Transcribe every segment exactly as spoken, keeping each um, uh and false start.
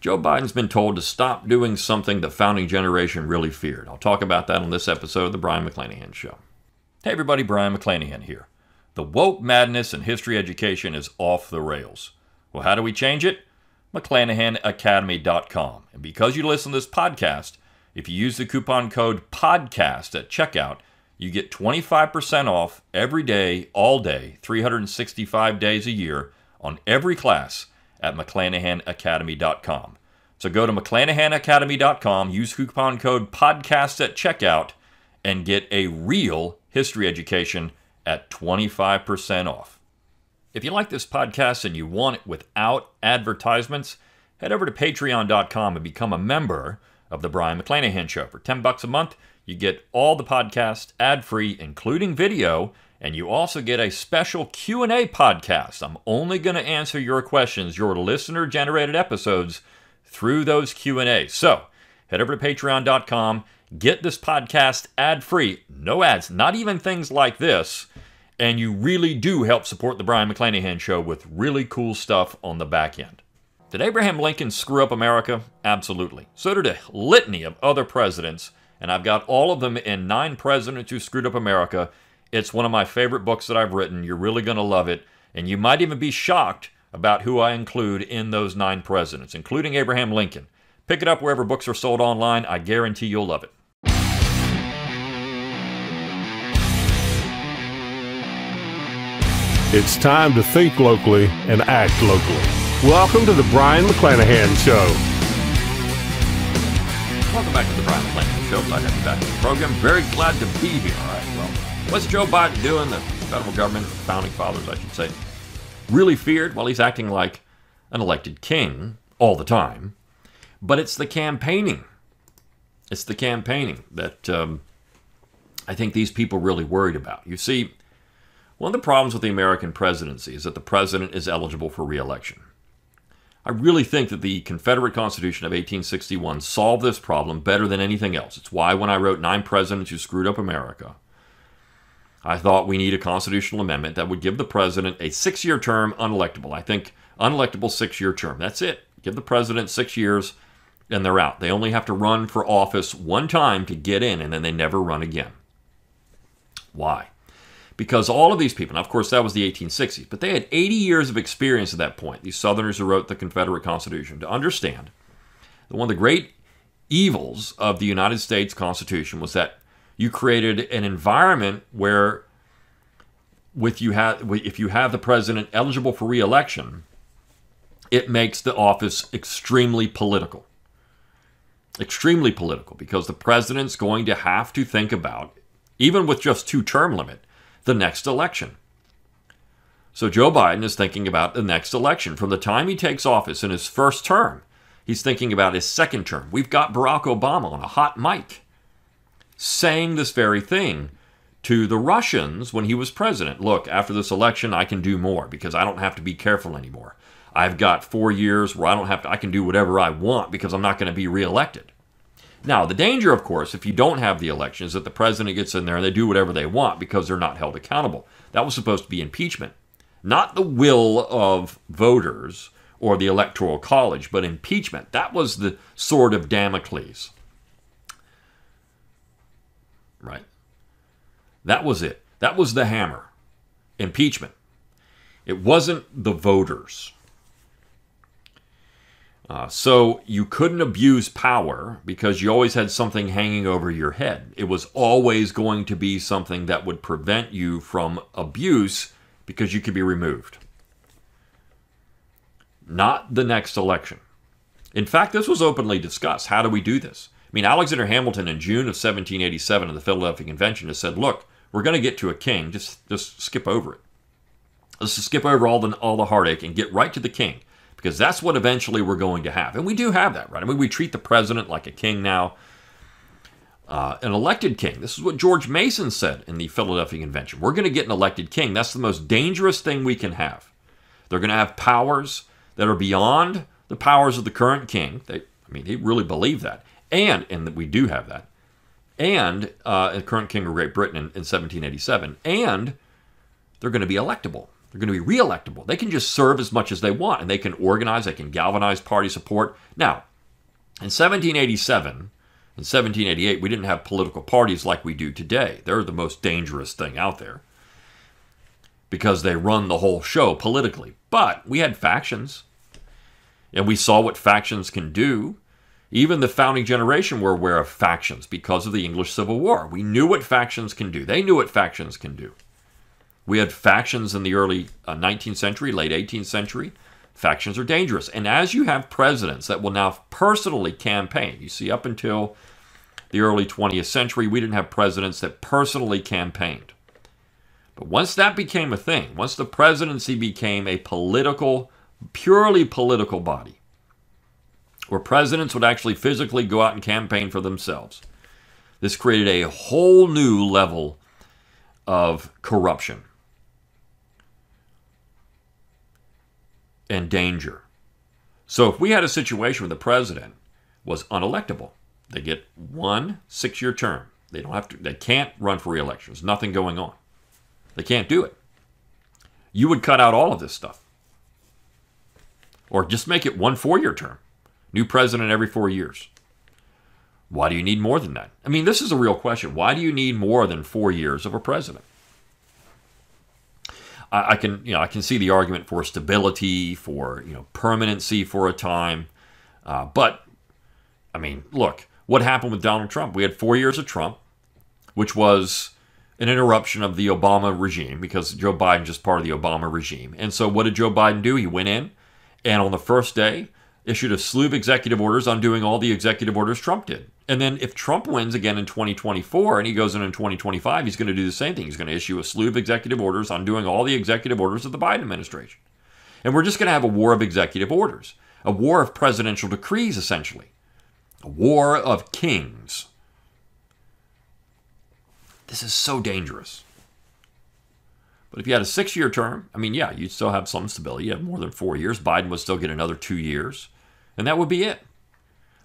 Joe Biden's been told to stop doing something the founding generation really feared. I'll talk about that on this episode of The Brian McClanahan Show. Hey everybody, Brian McClanahan here. The woke madness in history education is off the rails. Well, how do we change it? McClanahan Academy dot com. And because you listen to this podcast, if you use the coupon code PODCAST at checkout, you get twenty-five percent off every day, all day, three hundred sixty-five days a year on every class at McClanahan Academy dot com. So go to McClanahan Academy dot com, use coupon code PODCAST at checkout, and get a real history education at twenty-five percent off. If you like this podcast and you want it without advertisements, head over to Patreon dot com and become a member of The Brian McClanahan Show. For ten bucks a month, you get all the podcasts ad-free, including video, and you also get a special Q and A podcast. I'm only going to answer your questions, your listener-generated episodes, through those Q and A. So head over to Patreon dot com, get this podcast ad-free, no ads, not even things like this, and you really do help support The Brian McClanahan Show with really cool stuff on the back end. Did Abraham Lincoln screw up America? Absolutely. So did a litany of other presidents, and I've got all of them in Nine Presidents Who Screwed Up America. It's one of my favorite books that I've written. You're really going to love it, and you might even be shocked about who I include in those nine presidents, including Abraham Lincoln. Pick it up wherever books are sold online. I guarantee you'll love it. It's time to think locally and act locally. Welcome to The Brian McClanahan Show. Welcome back to The Brian McClanahan Show. Glad to have you back to the program. Very glad to be here. All right, well, what's Joe Biden doing? The federal government, the founding fathers, I should say, really feared. Well, he's acting like an elected king all the time. But it's the campaigning. It's the campaigning that um, I think these people really worried about. You see, one of the problems with the American presidency is that the president is eligible for re-election. I really think that the Confederate Constitution of eighteen sixty-one solved this problem better than anything else. It's why when I wrote Nine Presidents Who Screwed Up America, I thought we need a constitutional amendment that would give the president a six-year term, unelectable. I think unelectable six-year term. That's it. Give the president six years and they're out. They only have to run for office one time to get in, and then they never run again. Why? Because all of these people, now of course that was the eighteen sixties, but they had eighty years of experience at that point, these Southerners who wrote the Confederate Constitution, to understand that one of the great evils of the United States Constitution was that you created an environment where with you have, if you have the president eligible for re-election, it makes the office extremely political. Extremely political, because the president's going to have to think about, even with just two term limit, the next election. So Joe Biden is thinking about the next election. From the time he takes office in his first term, he's thinking about his second term. We've got Barack Obama on a hot mic saying this very thing to the Russians when he was president. Look, after this election, I can do more because I don't have to be careful anymore. I've got four years where I don't have to, I can do whatever I want because I'm not going to be reelected. Now, the danger, of course, if you don't have the election is that the president gets in there and they do whatever they want because they're not held accountable. That was supposed to be impeachment. Not the will of voters or the Electoral College, but impeachment. That was the sword of Damocles. Right? That was it. That was the hammer. Impeachment. It wasn't the voters. Uh, so you couldn't abuse power because you always had something hanging over your head. It was always going to be something that would prevent you from abuse because you could be removed. Not the next election. In fact, this was openly discussed. How do we do this? I mean, Alexander Hamilton in June of seventeen eighty-seven at the Philadelphia Convention has said, look, we're going to get to a king. Just, just skip over it. Let's just skip over all the, all the heartache and get right to the king. Because that's what eventually we're going to have. And we do have that, right? I mean, we treat the president like a king now, uh, an elected king. This is what George Mason said in the Philadelphia Convention. We're going to get an elected king. That's the most dangerous thing we can have. They're going to have powers that are beyond the powers of the current king. They, I mean, they really believe that. And, and we do have that. And uh, the current king of Great Britain in, in seventeen eighty-seven. And they're going to be electable. They're going to be reelectable. They can just serve as much as they want, and they can organize, they can galvanize party support. Now, in seventeen eighty-seven and seventeen eighty-eight, we didn't have political parties like we do today. They're the most dangerous thing out there because they run the whole show politically. But we had factions, and we saw what factions can do. Even the founding generation were aware of factions because of the English Civil War. We knew what factions can do. They knew what factions can do. We had factions in the early nineteenth century, late eighteenth century. Factions are dangerous. And as you have presidents that will now personally campaign, you see, up until the early twentieth century, we didn't have presidents that personally campaigned. But once that became a thing, once the presidency became a political, purely political body, where presidents would actually physically go out and campaign for themselves, this created a whole new level of corruption and danger. So if we had a situation where the president was unelectable, they get one six-year term. They don't have to, they can't run for re-election. There's nothing going on. They can't do it. You would cut out all of this stuff. Or just make it one four-year term. New president every four years. Why do you need more than that? I mean, this is a real question. Why do you need more than four years of a president? I can, you know, I can see the argument for stability, for, you know, permanency for a time. Uh, but, I mean, look, what happened with Donald Trump? We had four years of Trump, which was an interruption of the Obama regime because Joe Biden just part of the Obama regime. And so what did Joe Biden do? He went in and on the first day issued a slew of executive orders undoing all the executive orders Trump did. And then if Trump wins again in twenty twenty-four and he goes in in twenty twenty-five, he's going to do the same thing. He's going to issue a slew of executive orders undoing all the executive orders of the Biden administration. And we're just going to have a war of executive orders, a war of presidential decrees, essentially, a war of kings. This is so dangerous. But if you had a six-year term, I mean, yeah, you'd still have some stability. You have more than four years. Biden would still get another two years, and that would be it.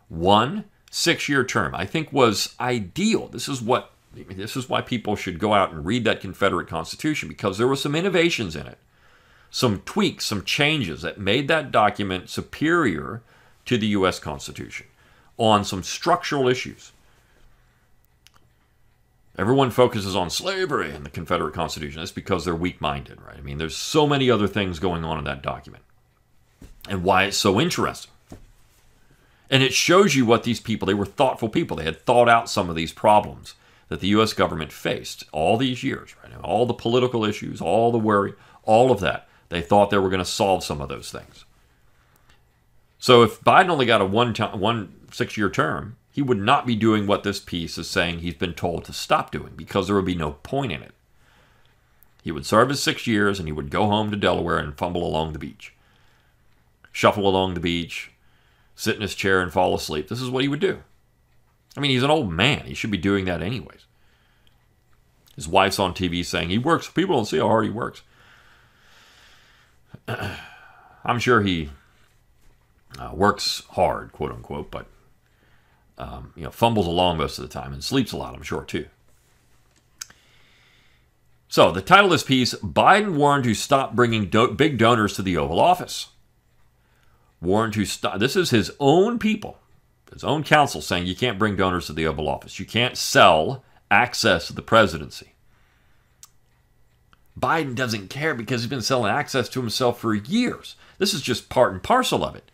One six-year term, I think, was ideal. This is what, this is why people should go out and read that Confederate Constitution, because there were some innovations in it, some tweaks, some changes that made that document superior to the U S Constitution on some structural issues. Everyone focuses on slavery in the Confederate Constitution. That's because they're weak-minded, right? I mean, there's so many other things going on in that document and why it's so interesting. And it shows you what these people, they were thoughtful people. They had thought out some of these problems that the U S government faced all these years, right? All the political issues, all the worry, all of that. They thought they were going to solve some of those things. So if Biden only got a one, one six-year term, he would not be doing what this piece is saying he's been told to stop doing, because there would be no point in it. He would serve his six years and he would go home to Delaware and fumble along the beach. Shuffle along the beach, sit in his chair and fall asleep. This is what he would do. I mean, he's an old man. He should be doing that anyways. His wife's on T V saying he works. People don't see how hard he works. I'm sure he uh, works hard, quote unquote, but Um, you know, fumbles along most of the time and sleeps a lot, I'm sure, too. So the title of this piece, Biden warned to stop bringing do big donors to the Oval Office. Warned to stop. This is his own people, his own counsel saying you can't bring donors to the Oval Office. You can't sell access to the presidency. Biden doesn't care because he's been selling access to himself for years. This is just part and parcel of it.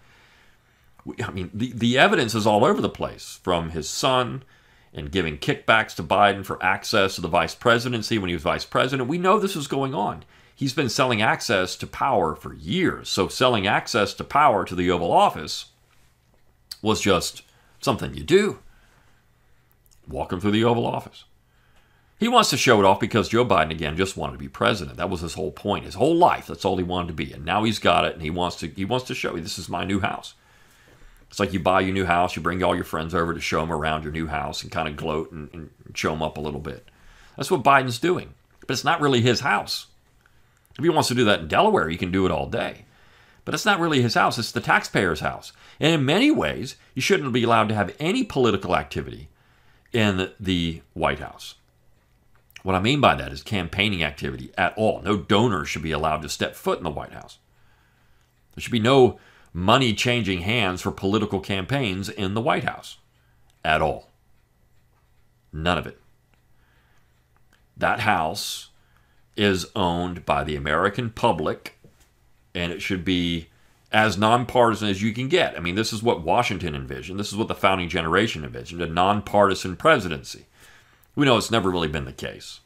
I mean, the, the evidence is all over the place, from his son and giving kickbacks to Biden for access to the vice presidency when he was vice president. We know this is going on. He's been selling access to power for years. So selling access to power to the Oval Office was just something you do. Walk him through the Oval Office. He wants to show it off because Joe Biden, again, just wanted to be president. That was his whole point. His whole life, that's all he wanted to be. And now he's got it, and he wants to, he wants to show you, this is my new house. It's like you buy your new house, you bring all your friends over to show them around your new house and kind of gloat and, and show them up a little bit. That's what Biden's doing. But it's not really his house. If he wants to do that in Delaware, he can do it all day. But it's not really his house. It's the taxpayer's house. And in many ways, you shouldn't be allowed to have any political activity in the White House What I mean by that is campaigning activity at all. No donor should be allowed to step foot in the White House. There should be no money changing hands for political campaigns in the White House at all. None of it. That house is owned by the American public, and it should be as nonpartisan as you can get. I mean, this is what Washington envisioned. This is what the founding generation envisioned, a nonpartisan presidency. We know it's never really been the case.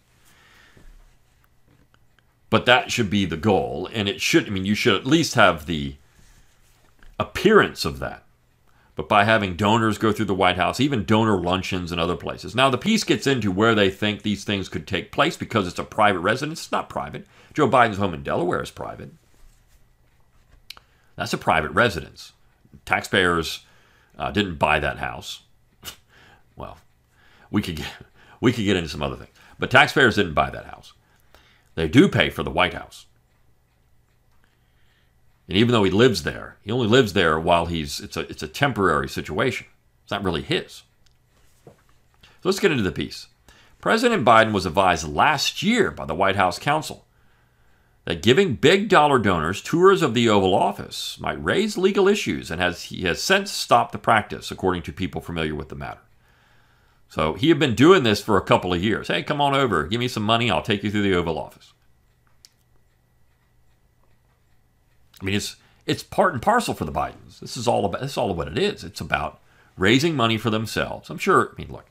But that should be the goal, and it should, I mean, you should at least have the appearance of that. But by having donors go through the White House, even donor luncheons and other places. Now, the piece gets into where they think these things could take place because it's a private residence. It's not private. Joe Biden's home in Delaware is private. That's a private residence. Taxpayers uh, didn't buy that house. Well, we could get, we could get into some other things. But taxpayers didn't buy that house. They do pay for the White House. And even though he lives there, he only lives there while he's, it's a, it's a temporary situation. It's not really his. So let's get into the piece. President Biden was advised last year by the White House counsel that giving big dollar donors tours of the Oval Office might raise legal issues, and has, he has since stopped the practice, according to people familiar with the matter. So he had been doing this for a couple of years. Hey, come on over, give me some money, I'll take you through the Oval Office. I mean, it's it's part and parcel for the Bidens. This is all about, this is all what it is. It's about raising money for themselves. I'm sure, I mean, look,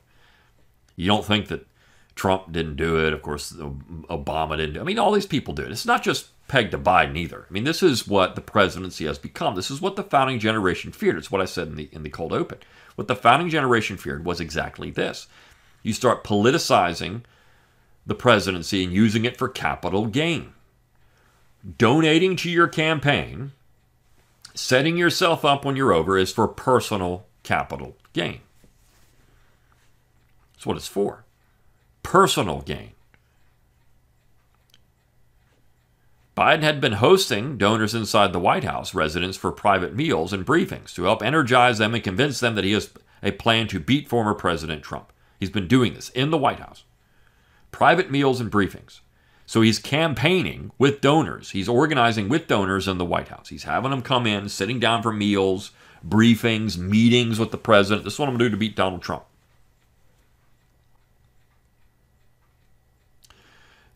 you don't think that Trump didn't do it. Of course, Obama didn't do it. I mean, all these people do it. It's not just pegged to Biden either. I mean, this is what the presidency has become. This is what the founding generation feared. It's what I said in the, in the cold open. What the founding generation feared was exactly this. You start politicizing the presidency and using it for capital gain. Donating to your campaign, setting yourself up when you're over, is for personal capital gain. That's what it's for. Personal gain. Biden had been hosting donors inside the White House residence for private meals and briefings to help energize them and convince them that he has a plan to beat former President Trump. He's been doing this in the White House. Private meals and briefings. So he's campaigning with donors. He's organizing with donors in the White House. He's having them come in, sitting down for meals, briefings, meetings with the president. This is what I'm going to do to beat Donald Trump.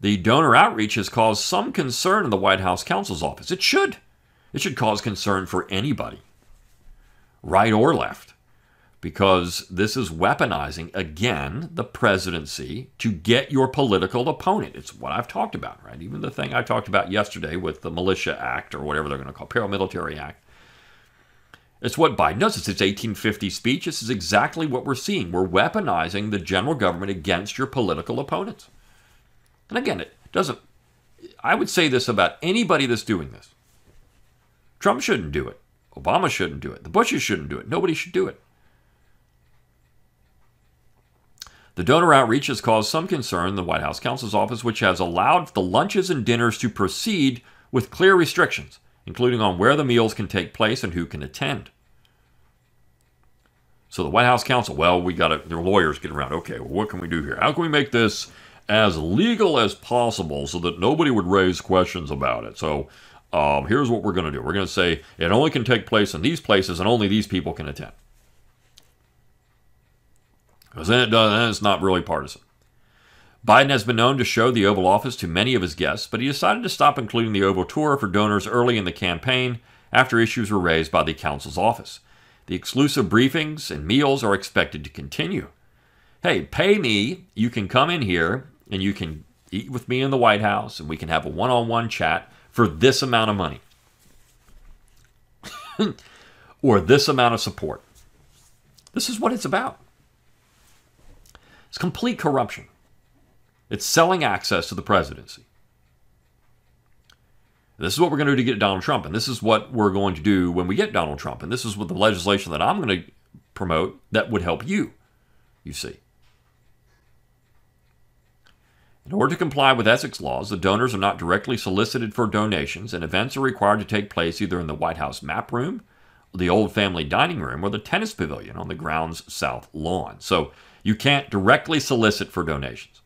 The donor outreach has caused some concern in the White House counsel's office. It should. It should cause concern for anybody, right or left, because this is weaponizing, again, the presidency to get your political opponent. It's what I've talked about, right? Even the thing I talked about yesterday with the Militia Act, or whatever they're going to call it, Paramilitary Act. It's what Biden does. It's his eighteen fifty speech. This is exactly what we're seeing. We're weaponizing the general government against your political opponents. And again, it doesn't... I would say this about anybody that's doing this. Trump shouldn't do it. Obama shouldn't do it. The Bushes shouldn't do it. Nobody should do it. The donor outreach has caused some concern in the White House counsel's office, which has allowed the lunches and dinners to proceed with clear restrictions, including on where the meals can take place and who can attend. So the White House counsel, well, we got to, their lawyers get around, okay, well, what can we do here? How can we make this as legal as possible so that nobody would raise questions about it? So um, here's what we're going to do. We're going to say it only can take place in these places and only these people can attend. Because then, it does, then it's not really partisan. Biden has been known to show the Oval Office to many of his guests, but he decided to stop including the Oval Tour for donors early in the campaign after issues were raised by the counsel's office. The exclusive briefings and meals are expected to continue. Hey, pay me. You can come in here and you can eat with me in the White House and we can have a one-on-one chat for this amount of money. Or this amount of support. This is what it's about. It's complete corruption. It's selling access to the presidency. This is what we're going to do to get Donald Trump, and this is what we're going to do when we get Donald Trump, and this is what the legislation that I'm going to promote that would help you, you see. In order to comply with ethics laws, the donors are not directly solicited for donations, and events are required to take place either in the White House map room, the old family dining room, or the tennis pavilion on the grounds south lawn. So you can't directly solicit for donations.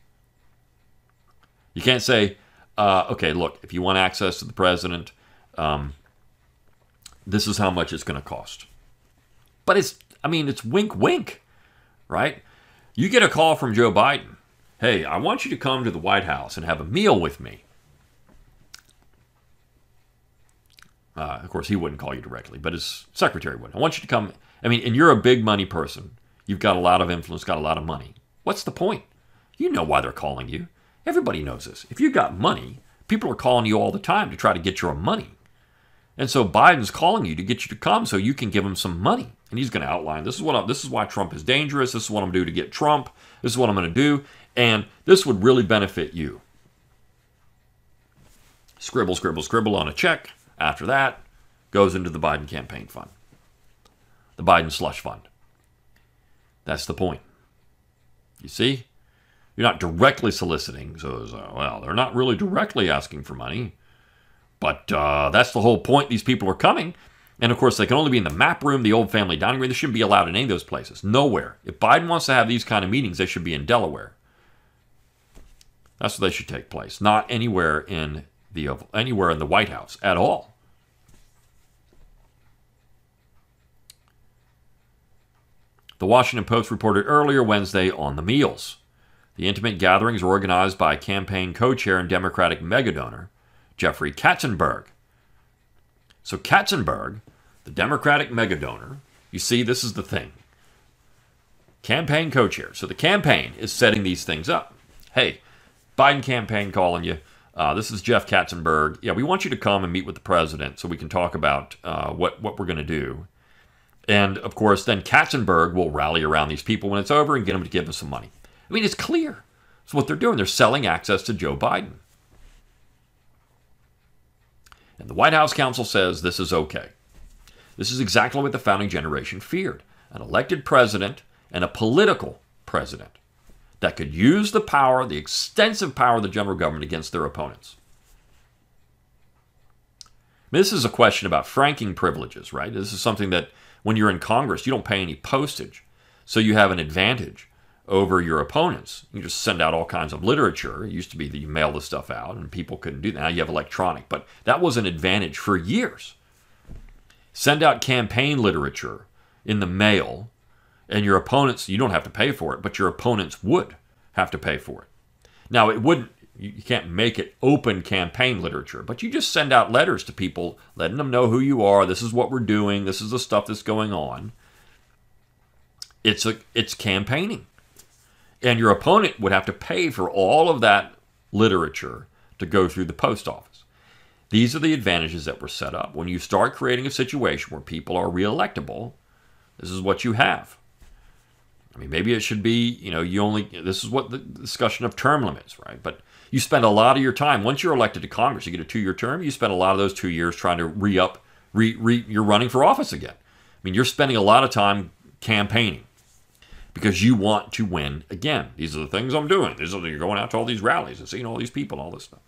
You can't say, uh, okay, look, if you want access to the president, um, this is how much it's going to cost. But it's, I mean, it's wink, wink, right? You get a call from Joe Biden. Hey, I want you to come to the White House and have a meal with me. Uh, of course, he wouldn't call you directly, but his secretary would. I want you to come. I mean, and you're a big money person. You've got a lot of influence, got a lot of money. What's the point? You know why they're calling you. Everybody knows this. If you've got money, people are calling you all the time to try to get your money. And so Biden's calling you to get you to come so you can give him some money. And he's going to outline, this is what I'm, this is why Trump is dangerous. This is what I'm going to do to get Trump. This is what I'm going to do. And this would really benefit you. Scribble, scribble, scribble on a check. After that, goes into the Biden campaign fund. The Biden slush fund. That's the point. You see? You're not directly soliciting. So, uh, well, they're not really directly asking for money. But uh, that's the whole point. These people are coming. And, of course, they can only be in the map room, the old family dining room. They shouldn't be allowed in any of those places. Nowhere. If Biden wants to have these kind of meetings, they should be in Delaware. That's where they should take place. Not anywhere in the anywhere in the White House at all. The Washington Post reported earlier Wednesday on the meals. The intimate gatherings were organized by campaign co-chair and Democratic megadonor Jeffrey Katzenberg. So Katzenberg, the Democratic megadonor, you see, this is the thing. Campaign co-chair. So the campaign is setting these things up. Hey, Biden campaign calling you. Uh, this is Jeff Katzenberg. Yeah, we want you to come and meet with the president so we can talk about uh, what, what we're going to do. And, of course, then Katzenberg will rally around these people when it's over and get them to give us some money. I mean, it's clear. It's what they're doing. They're selling access to Joe Biden. And the White House counsel says this is okay. This is exactly what the founding generation feared. An elected president and a political president that could use the power, the extensive power of the general government against their opponents. This is a question about franking privileges, right? This is something that when you're in Congress, you don't pay any postage. So you have an advantage over your opponents. You just send out all kinds of literature. It used to be that you mail the stuff out and people couldn't do that. Now you have electronic, but that was an advantage for years. Send out campaign literature in the mail and your opponents, you don't have to pay for it, but your opponents would have to pay for it. Now it wouldn't, you can't make it open campaign literature, but you just send out letters to people, letting them know who you are. This is what we're doing. This is the stuff that's going on. It's a, it's campaigning. And your opponent would have to pay for all of that literature to go through the post office. These are the advantages that were set up. When you start creating a situation where people are reelectable, this is what you have. I mean, maybe it should be, you know, you only, this is what the discussion of term limits, right? But you spend a lot of your time, once you're elected to Congress, you get a two-year term, you spend a lot of those two years trying to re-up, re, re, you're running for office again. I mean, you're spending a lot of time campaigning because you want to win again. These are the things I'm doing. These are, you're going out to all these rallies and seeing all these people, all this stuff.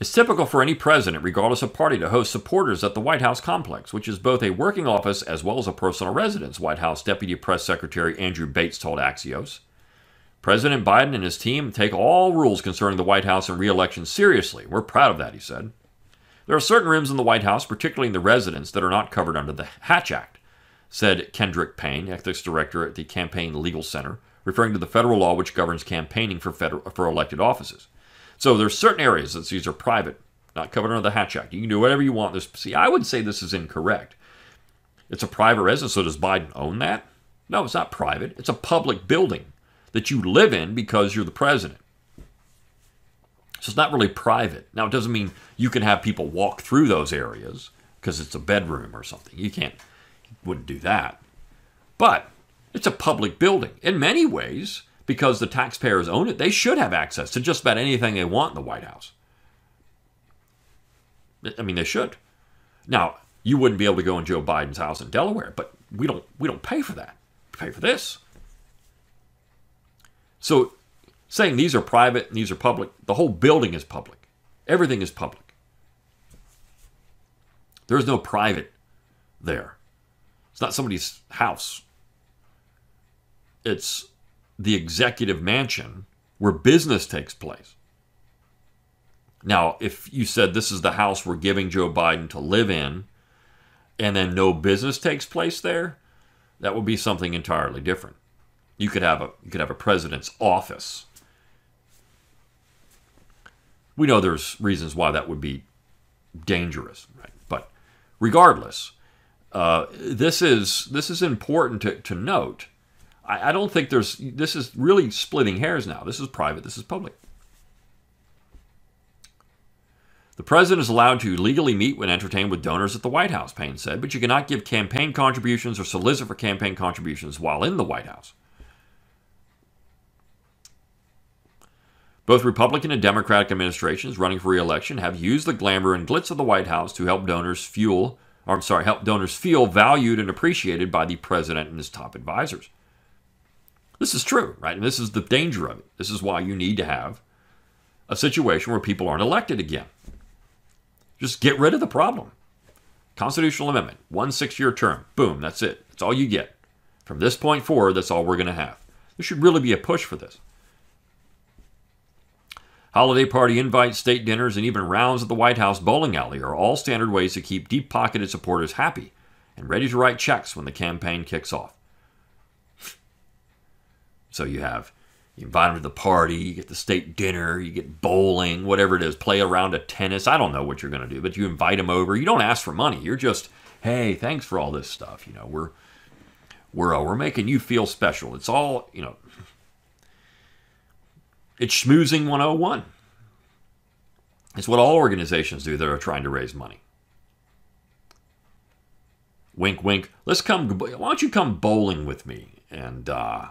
It's typical for any president, regardless of party, to host supporters at the White House complex, which is both a working office as well as a personal residence, White House Deputy Press Secretary Andrew Bates told Axios. President Biden and his team take all rules concerning the White House and re-election seriously. We're proud of that, he said. There are certain rooms in the White House, particularly in the residence, that are not covered under the Hatch Act, said Kendrick Payne, ethics director at the Campaign Legal Center, referring to the federal law which governs campaigning for, federal, for elected offices. So there's certain areas that these are private, not covered under the Hatch Act. You can do whatever you want. This, see, I would say this is incorrect. It's a private residence, so does Biden own that? No, it's not private. It's a public building that you live in because you're the president. So it's not really private. Now, it doesn't mean you can have people walk through those areas because it's a bedroom or something. You can't, you wouldn't do that. But it's a public building. In many ways, because the taxpayers own it, they should have access to just about anything they want in the White House. I mean, they should. Now, you wouldn't be able to go in Joe Biden's house in Delaware, but we don't, we don't pay for that. We pay for this. So saying these are private and these are public, the whole building is public. Everything is public. There's no private there. It's not somebody's house. it's the executive mansion where business takes place. Now, if you said this is the house we're giving Joe Biden to live in, and then no business takes place there, that would be something entirely different. You could have a you could have a president's office. We know there's reasons why that would be dangerous, right? But regardless, uh, this is this is important to to note. I, I don't think there's this is really splitting hairs now. This is private. This is public. The president is allowed to legally meet when entertained with donors at the White House, Payne said, but you cannot give campaign contributions or solicit for campaign contributions while in the White House. Both Republican and Democratic administrations running for re-election have used the glamour and glitz of the White House to help donors fuel, or I'm sorry, help donors feel valued and appreciated by the president and his top advisors. This is true, right? And this is the danger of it. This is why you need to have a situation where people aren't elected again. Just get rid of the problem. Constitutional amendment, one six-year term. Boom, that's it. That's all you get. From this point forward, that's all we're going to have. There should really be a push for this. Holiday party invites, state dinners, and even rounds at the White House bowling alley are all standard ways to keep deep-pocketed supporters happy and ready to write checks when the campaign kicks off. So you have, you invite them to the party, you get the state dinner, you get bowling, whatever it is, play a round of tennis. I don't know what you're going to do, but you invite them over. You don't ask for money. You're just, hey, thanks for all this stuff. You know, we're we're uh, we're making you feel special. It's all, you know, it's schmoozing one oh one. It's what all organizations do that are trying to raise money. Wink, wink. Let's come. Why don't you come bowling with me? And uh,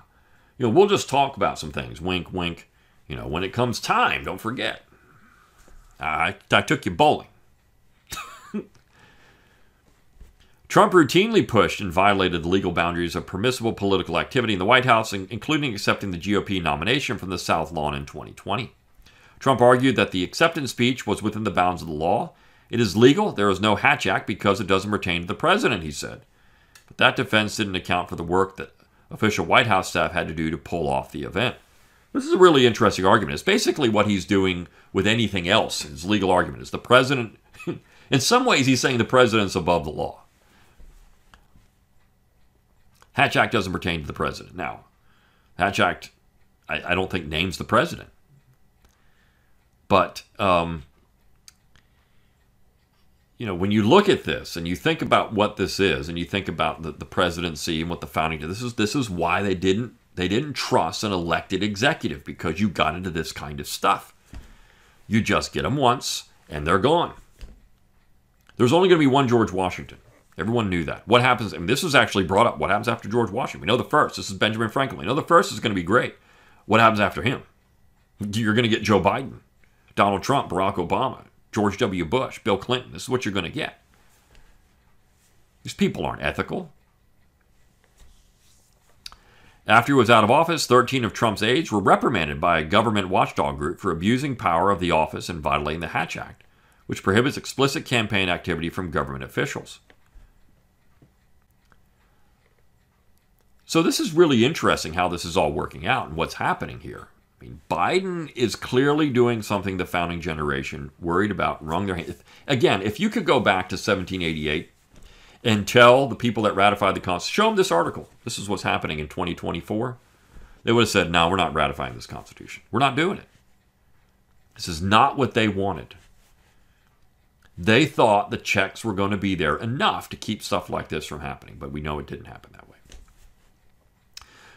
you know, we'll just talk about some things. Wink, wink. You know, when it comes time, don't forget. I, I took you bowling. Trump routinely pushed and violated the legal boundaries of permissible political activity in the White House, including accepting the G O P nomination from the South Lawn in twenty twenty. Trump argued that the acceptance speech was within the bounds of the law. It is legal. There is no Hatch Act because it doesn't pertain to the president, he said. But that defense didn't account for the work that official White House staff had to do to pull off the event. This is a really interesting argument. It's basically what he's doing with anything else. His legal argument is the president. In some ways, he's saying the president's above the law. Hatch Act doesn't pertain to the president. Now, Hatch Act, I, I don't think, names the president. But, um, you know, when you look at this and you think about what this is, and you think about the, the presidency and what the founding did, this is this is why they didn't they didn't trust an elected executive, because you got into this kind of stuff. You just get them once and they're gone. There's only going to be one George Washington. Everyone knew that. What happens? I mean, this was actually brought up. What happens after George Washington? We know the first. This is Benjamin Franklin. We know the first is going to be great. What happens after him? You're going to get Joe Biden, Donald Trump, Barack Obama, George W. Bush, Bill Clinton. This is what you're going to get. These people aren't ethical. After he was out of office, thirteen of Trump's aides were reprimanded by a government watchdog group for abusing power of the office and violating the Hatch Act, which prohibits explicit campaign activity from government officials. So this is really interesting how this is all working out and what's happening here. I mean, Biden is clearly doing something the founding generation worried about, wrung their hands. Again, if you could go back to seventeen eighty-eight and tell the people that ratified the Constitution, show them this article. This is what's happening in twenty twenty-four. They would have said, no, we're not ratifying this Constitution. We're not doing it. This is not what they wanted. They thought the checks were going to be there enough to keep stuff like this from happening, but we know it didn't happen that way.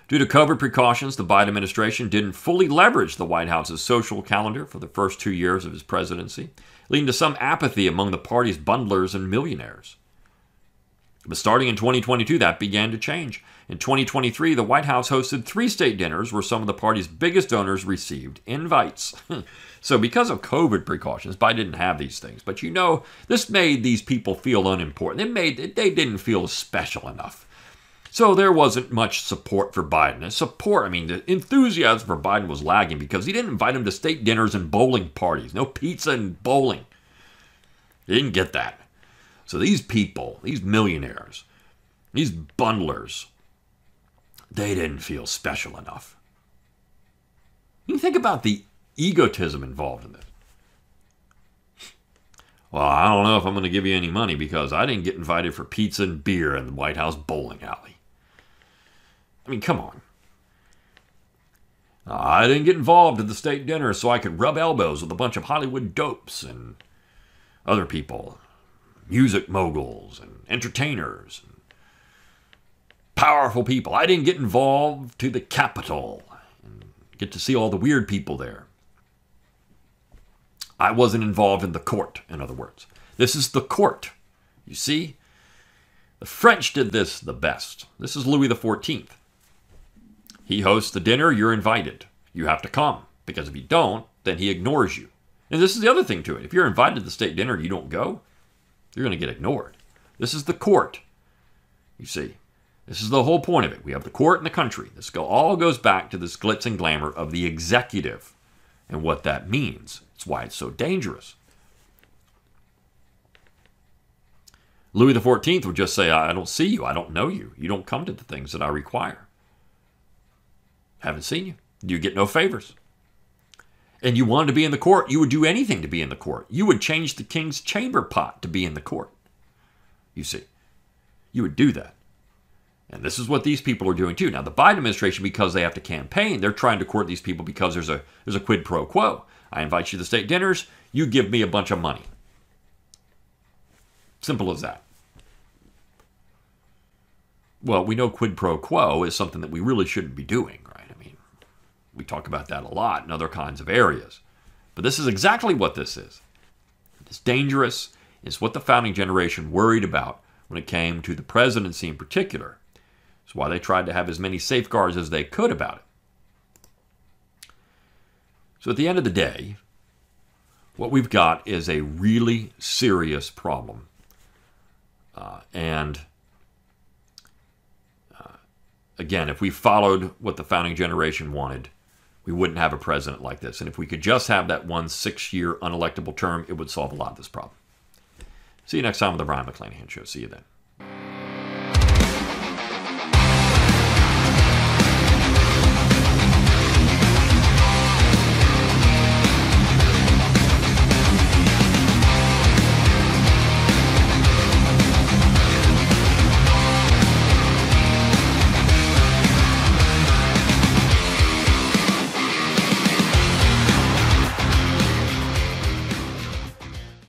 Due to COVID precautions, the Biden administration didn't fully leverage the White House's social calendar for the first two years of his presidency, leading to some apathy among the party's bundlers and millionaires. But starting in twenty twenty-two, that began to change. In twenty twenty-three, the White House hosted three state dinners where some of the party's biggest donors received invites. So because of COVID precautions, Biden didn't have these things. But you know, this made these people feel unimportant. It made, they didn't feel special enough. So there wasn't much support for Biden. And support, I mean, the enthusiasm for Biden was lagging because he didn't invite him to state dinners and bowling parties. No pizza and bowling. He didn't get that. So these people, these millionaires, these bundlers, they didn't feel special enough. You think about the egotism involved in this. Well, I don't know if I'm going to give you any money because I didn't get invited for pizza and beer in the White House bowling alley. I mean, come on. I didn't get involved at the state dinner so I could rub elbows with a bunch of Hollywood dopes and other people, music moguls and entertainers, and powerful people. I didn't get involved to the Capitol and get to see all the weird people there. I wasn't involved in the court, in other words. This is the court, you see? The French did this the best. This is Louis the fourteenth. He hosts the dinner, you're invited. You have to come, because if you don't, then he ignores you. And this is the other thing to it. If you're invited to the state dinner and you don't go, you're going to get ignored. This is the court, you see. This is the whole point of it. We have the court and the country. This all goes back to this glitz and glamour of the executive and what that means. It's why it's so dangerous. Louis the fourteenth would just say, I don't see you. I don't know you. You don't come to the things that I require. Haven't seen you. You get no favors. And you wanted to be in the court. You would do anything to be in the court. You would change the king's chamber pot to be in the court. You see, you would do that. And this is what these people are doing too. Now, the Biden administration, because they have to campaign, they're trying to court these people because there's a, there's a quid pro quo. I invite you to state dinners. You give me a bunch of money. Simple as that. Well, we know quid pro quo is something that we really shouldn't be doing, right? We talk about that a lot in other kinds of areas. But this is exactly what this is. It's dangerous. It's what the founding generation worried about when it came to the presidency in particular. It's why they tried to have as many safeguards as they could about it. So at the end of the day, what we've got is a really serious problem. Uh, and... Again, if we followed what the founding generation wanted, we wouldn't have a president like this. And if we could just have that one six-year unelectable term, it would solve a lot of this problem. See you next time on the Brian McClanahan Show. See you then.